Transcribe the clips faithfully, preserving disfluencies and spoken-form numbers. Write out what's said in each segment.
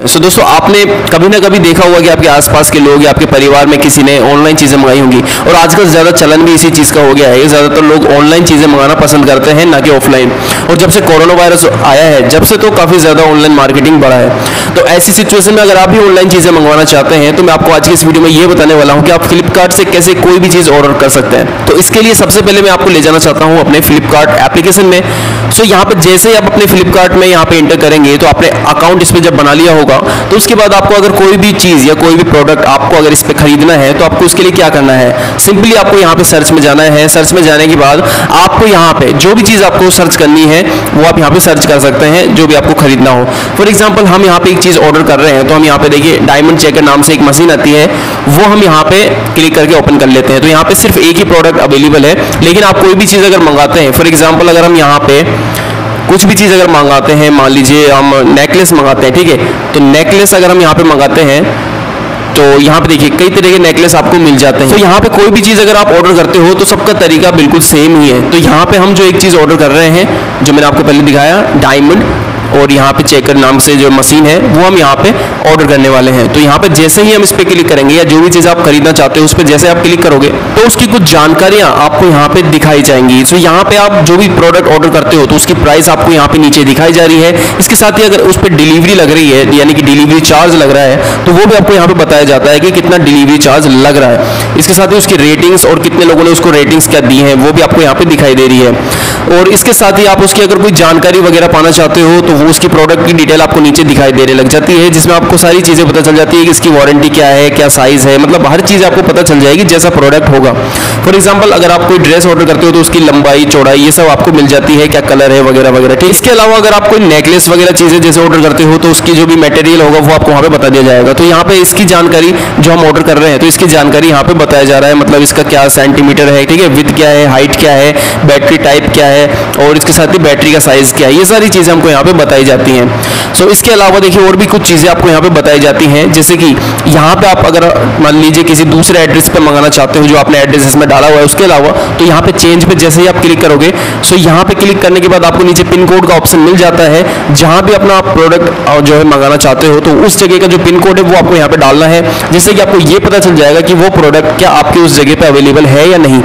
सो so, दोस्तों आपने कभी ना कभी देखा होगा कि आपके आसपास के लोग या आपके परिवार में किसी ने ऑनलाइन चीज़ें मंगाई होंगी और आजकल ज़्यादा चलन भी इसी चीज़ का हो गया है। ज़्यादातर लोग ऑनलाइन चीज़ें मंगाना पसंद करते हैं ना कि ऑफलाइन। और जब से कोरोना वायरस आया है जब से तो काफ़ी ज़्यादा ऑनलाइन मार्केटिंग बढ़ा है। तो ऐसी सिचुएशन में अगर आप भी ऑनलाइन चीज़ें मंगवाना चाहते हैं तो मैं आपको आज की इस वीडियो में ये बताने वाला हूँ कि आप फ्लिपकार्ट से कैसे कोई भी चीज़ ऑर्डर कर सकते हैं। तो इसके लिए सबसे पहले मैं आपको ले जाना चाहता हूँ अपने फ्लिपकार्ट एप्लीकेशन में। सो यहाँ पर जैसे ही आप अपने फ्लिपकार्ट में यहाँ पर एंटर करेंगे तो आपने अकाउंट इस पर जब बना लिया होगा तो उसके बाद आपको अगर कोई भी चीज़ या कोई भी प्रोडक्ट आपको अगर इस पर खरीदना है तो आपको उसके लिए क्या करना है, सिंपली आपको यहाँ पे सर्च में जाना है। सर्च में जाने के बाद आपको यहाँ पे जो भी चीज़ आपको सर्च करनी है वो आप यहाँ पे सर्च कर सकते हैं, जो भी आपको खरीदना हो। फॉर एग्जाम्पल हम यहाँ पे एक चीज़ ऑर्डर कर रहे हैं तो हम यहाँ पे देखिए डायमंड चेकर नाम से एक मशीन आती है, वो हम यहाँ पे क्लिक करके ओपन कर लेते हैं। तो यहाँ पे सिर्फ एक ही प्रोडक्ट अवेलेबल है, लेकिन आप कोई भी चीज़ अगर मंगाते हैं, फॉर एग्जाम्पल अगर हम यहाँ पे कुछ भी चीज़ अगर मंगाते हैं, मान लीजिए हम नेकलेस मंगाते हैं, ठीक है। तो नेकलेस अगर हम यहाँ पे मंगाते हैं तो यहाँ पे देखिए कई तरह के नेकलेस आपको मिल जाते हैं। तो so, यहाँ पे कोई भी चीज़ अगर आप ऑर्डर करते हो तो सबका तरीका बिल्कुल सेम ही है। तो यहाँ पे हम जो एक चीज़ ऑर्डर कर रहे हैं, जो मैंने आपको पहले दिखाया डायमंड, और यहाँ पे चेकर नाम से जो मशीन है वो हम यहाँ पे ऑर्डर करने वाले हैं। तो यहाँ पे जैसे ही हम इस पर क्लिक करेंगे या जो भी चीज़ आप खरीदना चाहते हो उस पर जैसे आप क्लिक करोगे तो उसकी कुछ जानकारियाँ आपको यहाँ पे दिखाई जाएंगी। सो यहाँ पे आप जो भी प्रोडक्ट ऑर्डर करते हो तो उसकी प्राइस आपको यहाँ पे नीचे दिखाई जा रही है। इसके साथ ही अगर उस पर डिलीवरी लग रही है, यानी कि डिलीवरी चार्ज लग रहा है, तो वो भी आपको यहाँ पे बताया जाता है कि कितना डिलीवरी चार्ज लग रहा है। इसके साथ ही उसकी रेटिंग्स और कितने लोगों ने उसको रेटिंग्स क्या दी हैं वो भी आपको यहाँ पर दिखाई दे रही है। और इसके साथ ही आप उसकी अगर कोई जानकारी वगैरह पाना चाहते हो तो वो उसकी प्रोडक्ट की डिटेल आपको नीचे दिखाई देने लग जाती है, जिसमें आपको सारी चीज़ें पता चल जाती है कि इसकी वारंटी क्या है, क्या साइज़ है, मतलब हर चीज़ आपको पता चल जाएगी जैसा प्रोडक्ट होगा। फॉर एग्जाम्पल अगर आप कोई ड्रेस ऑर्डर करते हो तो उसकी लंबाई, चौड़ाई, ये सब आपको मिल जाती है, क्या कलर है वगैरह वगैरह, ठीक। इसके अलावा अगर आप कोई नेकलेस वगैरह चीज़ें जैसे ऑर्डर करते हो तो उसकी जो भी मटेरियल होगा वो आपको वहाँ पे बता दिया जाएगा। तो यहाँ पे इसकी जानकारी जो हम ऑर्डर कर रहे हैं तो इसकी जानकारी यहाँ पे बताया जा रहा है, मतलब इसका क्या सेंटीमीटर है, ठीक है, विथ क्या है, हाइट क्या है, बैटरी टाइप क्या है, और इसके साथ ही बैटरी का साइज़ क्या है, ये सारी चीज़ें हमको यहाँ पर बताई जाती हैं। सो इसके अलावा देखिए और भी कुछ चीज़ें आपको यहाँ पर बताई जाती हैं, जैसे कि यहाँ पर आप अगर मान लीजिए किसी दूसरे एड्रेस पर मंगाना चाहते हो जो आपने एड्रेस इसमें डाला हुआ है, उसके अलावा तो यहाँ पे चेंज पे जैसे ही आप क्लिक करोगे, सो यहाँ पे क्लिक करने के बाद आपको नीचे पिन कोड का ऑप्शन मिल जाता है। जहाँ भी अपना आप प्रोडक्ट जो है मंगाना चाहते हो तो उस जगह का जो पिन कोड है वो आपको यहाँ पे डालना है, जिससे कि आपको ये पता चल जाएगा कि वो प्रोडक्ट क्या आपके उस जगह पे अवेलेबल है या नहीं।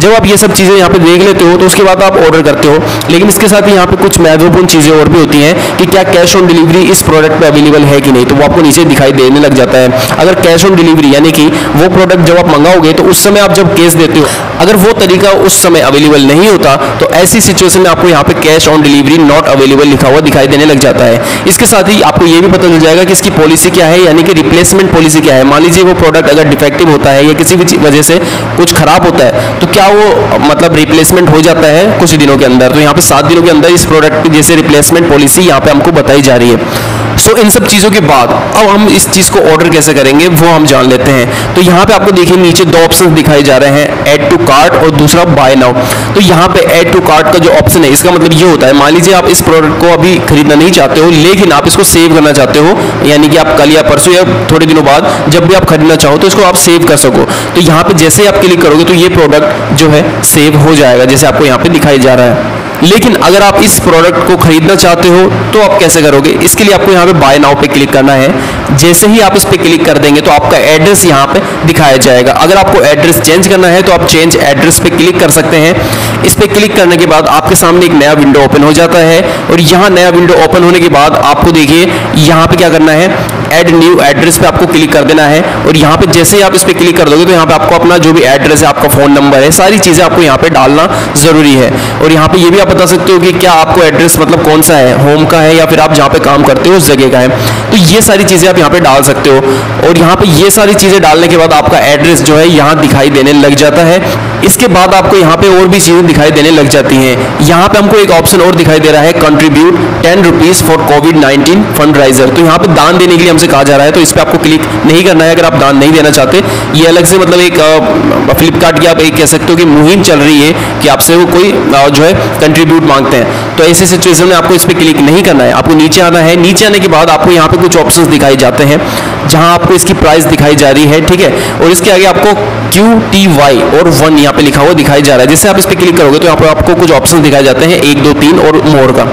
जब आप ये सब चीज़ें यहाँ पे देख लेते हो तो उसके बाद आप ऑर्डर करते हो। लेकिन इसके साथ ही यहाँ पे कुछ महत्वपूर्ण चीज़ें और भी होती हैं कि क्या कैश ऑन डिलीवरी इस प्रोडक्ट पे अवेलेबल है कि नहीं, तो वो आपको नीचे दिखाई देने लग जाता है। अगर कैश ऑन डिलीवरी यानी कि वो प्रोडक्ट जब आप मंगाओगे तो उस समय आप जब कैश देते हो, अगर वो तरीका उस समय अवेलेबल नहीं होता तो ऐसी सिचुएशन में आपको यहाँ पे cash on delivery not available लिखा हुआ दिखाई देने लग जाता है। इसके साथ ही आपको ये भी पता चल जाएगा कि इसकी पॉलिसी क्या है, यानी कि रिप्लेसमेंट पॉलिसी क्या है। मान लीजिए वो प्रोडक्ट अगर डिफेक्टिव होता है या किसी भी वजह से कुछ खराब होता है तो क्या वो मतलब रिप्लेसमेंट हो जाता है कुछ दिनों के अंदर। तो यहाँ पे सात दिनों के अंदर इस प्रोडक्ट की जैसे रिप्लेसमेंट पॉलिसी यहाँ पे हमको बताई जा रही है। सो so, इन सब चीज़ों के बाद अब हम इस चीज़ को ऑर्डर कैसे करेंगे वो हम जान लेते हैं। तो यहाँ पे आपको देखिए नीचे दो ऑप्शन दिखाई जा रहे हैं, ऐड टू कार्ट और दूसरा बाय नाउ। तो यहाँ पे ऐड टू कार्ट का जो ऑप्शन है इसका मतलब ये होता है, मान लीजिए आप इस प्रोडक्ट को अभी खरीदना नहीं चाहते हो लेकिन आप इसको सेव करना चाहते हो, यानी कि आप कल या परसों या थोड़े दिनों बाद जब भी आप खरीदना चाहो तो इसको आप सेव कर सको। तो यहाँ पे जैसे आप क्लिक करोगे तो ये प्रोडक्ट जो है सेव हो जाएगा, जैसे आपको यहाँ पे दिखाई जा रहा है। लेकिन अगर आप इस प्रोडक्ट को खरीदना चाहते हो तो आप कैसे करोगे, इसके लिए आपको यहाँ पे बाय नाउ पे क्लिक करना है। जैसे ही आप इस पे क्लिक कर देंगे तो आपका एड्रेस यहाँ पे दिखाया जाएगा। अगर आपको एड्रेस चेंज करना है तो आप चेंज एड्रेस पे क्लिक कर सकते हैं। इस पे क्लिक करने के बाद आपके सामने एक नया विंडो ओपन हो जाता है, और यहाँ नया विंडो ओपन होने के बाद आपको देखिए यहाँ पे क्या करना है, ऐड न्यू एड्रेस पे आपको क्लिक कर देना है। और यहाँ पे जैसे ही आप इस पे क्लिक कर दोगे तो यहाँ पे आपको अपना जो भी एड्रेस है, आपका फ़ोन नंबर है, सारी चीज़ें आपको यहाँ पे डालना ज़रूरी है। और यहाँ पे ये भी आप बता सकते हो कि क्या आपको एड्रेस मतलब कौन सा है, होम का है या फिर आप जहाँ पे काम करते हो उस जगह का है। तो ये सारी चीज़ें आप यहाँ पे डाल सकते हो, और यहाँ पे ये सारी चीज़ें डालने के बाद आपका एड्रेस जो है यहाँ दिखाई देने लग जाता है। इसके बाद आपको यहाँ पे और भी चीज़ें दिखाई देने लग जाती हैं। यहाँ पे हमको एक ऑप्शन और दिखाई दे रहा है, contribute ten rupees for COVID nineteen fund riser. तो यहाँ पे दान देने के लिए हमसे कहा जा रहा है, तो इस पर आपको क्लिक नहीं करना है अगर आप दान नहीं देना चाहते। ये अलग से मतलब एक फ्लिपकार्ट की आप एक कह सकते हो कि मुहिम चल रही है कि आपसे वो कोई जो है कंट्रीब्यूट मांगते हैं, तो ऐसी सिचुएशन में आपको इस पर क्लिक नहीं करना है। आपको नीचे आना है, नीचे आने के बाद आपको यहाँ पर कुछ ऑप्शन दिखाई जाते हैं जहाँ आपको इसकी प्राइस दिखाई जा रही है, ठीक है। और इसके आगे आपको क्यू टी वाई और वन यहाँ पे लिखा हुआ दिखाई जा रहा है। जैसे आप इस पर क्लिक करोगे तो यहाँ पर आपको कुछ ऑप्शन दिखाए जाते हैं, एक, दो, तीन और मोर का।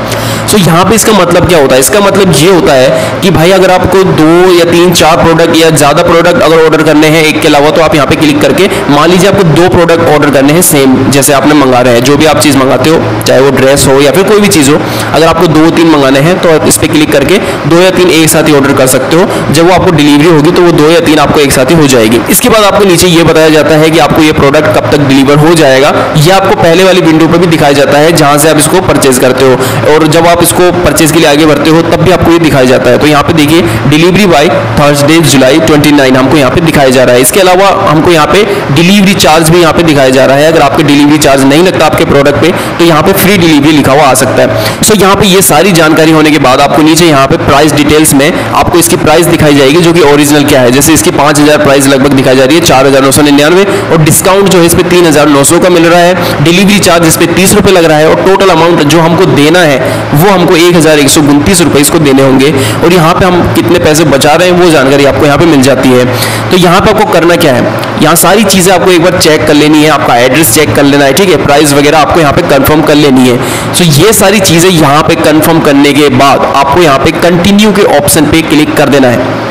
सो so, यहाँ पे इसका मतलब क्या होता है? इसका मतलब ये होता है कि भाई अगर आपको दो या तीन चार प्रोडक्ट या ज़्यादा प्रोडक्ट अगर ऑर्डर करने हैं एक के अलावा, तो आप यहाँ पे क्लिक करके मान लीजिए आपको दो प्रोडक्ट ऑर्डर करने हैं सेम जैसे आपने मंगा रहे हैं, जो भी आप चीज़ मंगाते हो चाहे वो ड्रेस हो या फिर कोई भी चीज़ हो, अगर आपको दो तीन मंगाने हैं तो आप इस पर क्लिक करके दो या तीन एक साथ ही ऑर्डर कर सकते हो। जब वो आपको डिलीवरी होगी तो वो दो या तीन आपको एक साथ ही हो जाएगी। इसके बाद आपको नीचे ये बताया जाता है कि आपको ये प्रोडक्ट कब तक डिलीवर हो जाएगा, यह आपको पहले वाली विंडो पर भी दिखाया जाता है जहाँ से आप इसको परचेज करते हो, और जब आप इसको परचेज के लिए आगे बढ़ते हो तब भी आपको ये दिखाया जाता है। तो यहाँ पे देखिए डिलीवरी बाय थर्सडे जुलाई उनतीस हमको यहाँ पे दिखाया जा रहा है। इसके अलावा हमको यहाँ पे डिलीवरी चार्ज भी यहाँ पे दिखाया जा रहा है। अगर आपके डिलीवरी चार्ज नहीं लगता आपके प्रोडक्ट पे तो यहाँ पे फ्री डिलीवरी लिखा हुआ आ सकता है। सो यहाँ पे ये सारी जानकारी होने के बाद आपको नीचे यहाँ पे प्राइस डिटेल्स में आपको इसकी प्राइस दिखाई जाएगी जो कि ओरिजिनल क्या है। जैसे इसकी पाँच हज़ार प्राइस लगभग दिखाई जा रही है चार हज़ार नौ सौ निन्यानवे और डिस्काउंट जो है इस पर तीन हज़ार नौ सौ का मिल रहा है, डिलीवरी चार्ज इस पर तीस रुपये लग रहा है और टोटल अमाउंट जो हमको देना है वो हमको एक हज़ार एक सौ उनतीस रुपये इसको देने होंगे और यहाँ पे हम कितने पैसे बचा रहे हैं वो जानकारी आपको यहाँ पे मिल जाती है। तो यहाँ पे आपको करना क्या है, यहाँ सारी चीज़ें आपको एक बार चेक कर लेनी है, आपका एड्रेस चेक कर लेना है, ठीक है, प्राइस वगैरह आपको यहाँ पे कंफर्म कर लेनी है। सो so, ये सारी चीज़ें यहाँ पे कंफर्म करने के बाद आपको यहाँ पे कंटिन्यू के ऑप्शन पे क्लिक कर देना है।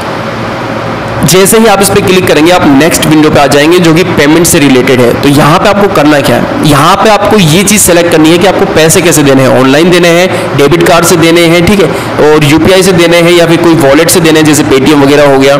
जैसे ही आप इस पर क्लिक करेंगे आप नेक्स्ट विंडो पे आ जाएंगे जो कि पेमेंट से रिलेटेड है। तो यहाँ पे आपको करना क्या है, यहाँ पे आपको ये चीज़ सेलेक्ट करनी है कि आपको पैसे कैसे देने हैं, ऑनलाइन देने हैं, डेबिट कार्ड से देने हैं, ठीक है, और यूपीआई से देने हैं या फिर कोई वॉलेट से देने हैं जैसे पेटीएम वगैरह हो गया,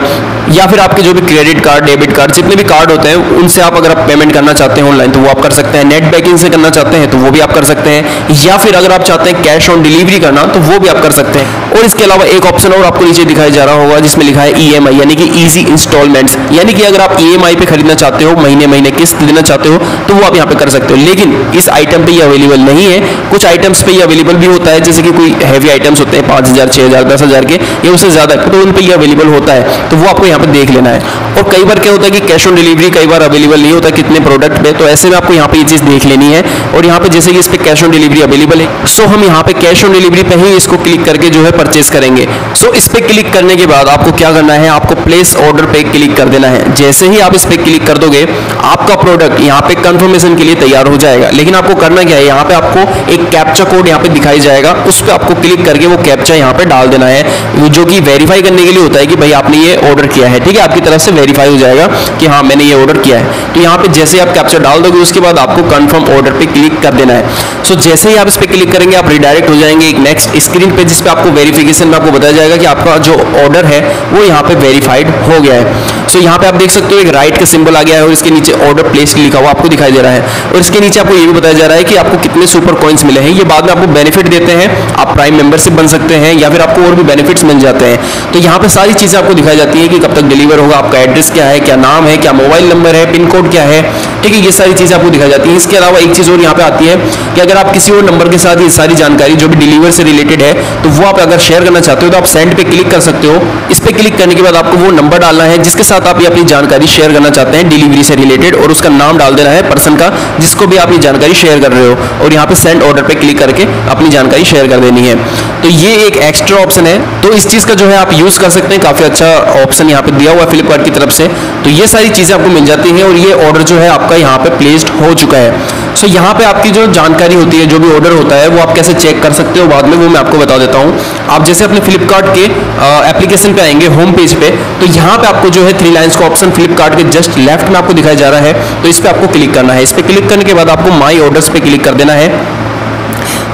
या फिर आपके जो भी क्रेडिट कार्ड डेबिट कार्ड जितने भी कार्ड होते हैं उनसे आप अगर आप पेमेंट करना चाहते हैं ऑनलाइन तो वो आप कर सकते हैं, नेट बैंकिंग से करना चाहते हैं तो वो भी आप कर सकते हैं, या फिर अगर आप चाहते हैं कैश ऑन डिलीवरी करना तो वो भी आप कर सकते हैं। और इसके अलावा एक ऑप्शन और आपको नीचे दिखाया जा रहा होगा जिसमें लिखा है ई एम आई यानी कि इजी इंस्टॉलमेंट्स, यानी कि अगर आप ई एम आई पे खरीदना चाहते हो, महीने महीने किस्त लेना चाहते हो तो वो आप यहाँ पे कर सकते हो। लेकिन इस आइटम पे ये अवेलेबल नहीं है, कुछ आइटम्स पे ये अवेलेबल भी होता है जैसे कि कोई हैवी आइटम्स होते हैं पाँच हज़ार छः हज़ार दस हज़ार के या उससे ज़्यादा, तो उन पर यह अवेलेबल होता है तो वो आपको यहाँ पे देख लेना है। और कई बार क्या होता है कि कैश ऑन डिलीवरी कई बार अवेलेबल नहीं होता कितने प्रोडक्ट पे, तो ऐसे में आपको यहाँ पे ये चीज़ देख लेनी है। और यहाँ पे जैसे कि इस पे कैश ऑन डिलीवरी अवेलेबल है सो हम यहाँ पे कैश ऑन डिलीवरी पे ही इसको क्लिक करके जो है परचेस करेंगे। सो इस पे क्लिक करने के बाद आपको क्या करना है, आपको प्लेस ऑर्डर पे क्लिक कर देना है। जैसे ही आप इस पर क्लिक कर दोगे आपका प्रोडक्ट यहाँ पे कंफर्मेशन के लिए तैयार हो जाएगा। लेकिन आपको करना क्या है, यहाँ पे आपको एक कैप्चा कोड यहाँ पे दिखाई जाएगा, उस पर आपको क्लिक करके वो कैप्चा यहाँ पे डाल देना है जो कि वेरीफाई करने के लिए होता है कि भाई आपने ये ऑर्डर किया है, ठीक है, आपकी तरफ से वेरीफाई हो जाएगा कि हाँ मैंने ये ऑर्डर किया है। तो यहाँ पे जैसे आप कैप्चा डाल दोगे उसके बाद आपको कंफर्म ऑर्डर पे क्लिक कर देना है। सो so, जैसे ही आप इस पे क्लिक करेंगे आप रिडायरेक्ट हो जाएंगे एक नेक्स्ट स्क्रीन पे जिस पे आपको वेरिफिकेशन में आपको बताया जाएगा कि आपका जो ऑर्डर है वो यहाँ पे वेरीफाइड हो गया है। सो so, यहाँ पे आप देख सकते हो एक राइट का सिंबल आ गया है और इसके नीचे ऑर्डर प्लेस लिखा हुआ आपको दिखाई दे रहा है और इसके नीचे आपको ये भी बताया जा रहा है कि आपको कितने सुपर कॉइन्स मिले हैं। ये बाद में आपको बेनिफिट देते हैं, आप प्राइम मेंबरशिप बन सकते हैं या फिर आपको और भी बेनिफिट्स मिल जाते हैं। तो यहाँ पे सारी चीज़ें आपको दिखाई जाती है कि कब तक डिलीवर होगा, आपका एड्रेस क्या है, क्या नाम है, क्या मोबाइल नंबर है, पिन कोड क्या है, ठीक है, ये सारी चीज़ें आपको दिखाई जाती हैं। इसके अलावा एक चीज़ और यहाँ पे आती है कि अगर आप किसी और नंबर के साथ ये सारी जानकारी जो भी डिलीवर से रिलेटेड है तो वो आप अगर शेयर करना चाहते हो तो आप सेंड पे क्लिक कर सकते हो। इस पर क्लिक करने के बाद आपको वो नंबर डालना है जिसके साथ आप ये अपनी जानकारी शेयर करना चाहते हैं डिलीवरी से रिलेटेड, और उसका नाम डाल देना है पर्सन का जिसको भी आप ये जानकारी शेयर कर रहे हो, और यहाँ पर सेंड ऑर्डर पर क्लिक करके अपनी जानकारी शेयर कर देनी है। तो ये एक एक्स्ट्रा ऑप्शन है, तो इस चीज़ का जो है आप यूज़ कर सकते हैं, काफ़ी अच्छा ऑप्शन यहाँ पर दिया हुआ है फ्लिपकार्ट की तरफ से। तो ये सारी चीज़ें आपको मिल जाती हैं और ये ऑर्डर जो है आपका यहाँ पे प्लेस्ड हो चुका है। सो so, यहाँ पे आपकी जो जानकारी होती है, जो भी ऑर्डर होता है वो आप कैसे चेक कर सकते हो बाद में वो मैं आपको बता देता हूँ। आप जैसे अपने फ्लिपकार्ट के एप्लीकेशन पे आएंगे होम पेज पे, तो यहाँ पे आपको जो है थ्री लाइंस का ऑप्शन फ्लिपकार्ट के जस्ट लेफ्ट में आपको दिखाया जा रहा है, तो इस पर आपको क्लिक करना है। इस पर क्लिक करने के बाद आपको माई ऑर्डर्स पे क्लिक कर देना है।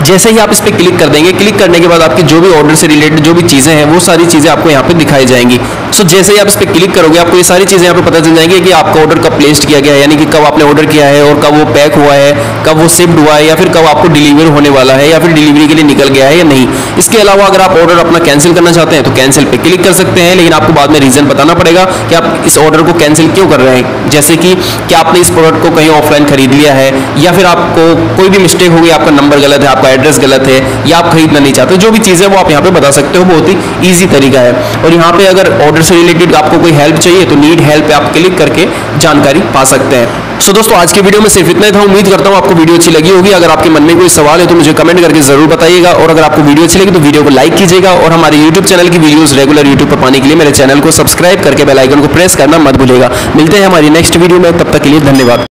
जैसे ही आप इस पर क्लिक कर देंगे, क्लिक करने के बाद आपके जो भी ऑर्डर से रिलेटेड जो भी चीज़ें हैं वो सारी चीज़ें आपको यहाँ पे दिखाई जाएंगी। सो so, जैसे ही आप इस पर क्लिक करोगे आपको ये सारी चीज़ें यहाँ पे पता चल जाएंगी कि आपका ऑर्डर कब प्लेस्ड किया गया है, यानी कि कब आपने ऑर्डर किया है और कब वो पैक हुआ है, कब वो शिफ्ट हुआ है, या फिर कब आपको डिलीवर होने वाला है, या फिर डिलीवरी के लिए निकल गया है या नहीं। इसके अलावा अगर आप ऑर्डर अपना कैंसिल करना चाहते हैं तो कैंसिल पर क्लिक कर सकते हैं, लेकिन आपको बाद में रीज़न बताना पड़ेगा कि आप इस ऑर्डर को कैंसिल क्यों कर रहे हैं। जैसे कि क्या आपने इस प्रोडक्ट को कहीं ऑफलाइन खरीद लिया है, या फिर आपको कोई भी मिस्टेक हो गई, आपका नंबर गलत है, आपका एड्रेस गलत है, या आप खरीदना नहीं चाहते, जो भी चीज़ें वो आप यहाँ पे बता सकते हो। बहुत ही ईजी तरीका है। और यहाँ पे अगर ऑर्डर से रिलेटेड आपको कोई हेल्प चाहिए तो नीड हेल्प पे आप क्लिक करके जानकारी पा सकते हैं। सो दोस्तों आज के वीडियो में सिर्फ इतना ही था। उम्मीद करता हूँ आपको वीडियो अच्छी लगी होगी। अगर आपके मन में कोई सवाल है तो मुझे कमेंट करके जरूर बताइएगा, और अगर आपको वीडियो अच्छी लगी तो वीडियो को लाइक कीजिएगा, और हमारे यूट्यूब चैनल की वीडियोस रेगुलर यूट्यूब पर पाने के लिए मेरे चैनल को सब्सक्राइब करके बेल आइकन को प्रेस करना मत भूलिएगा। मिलते हैं हमारी नेक्स्ट वीडियो में, तब तक के लिए धन्यवाद।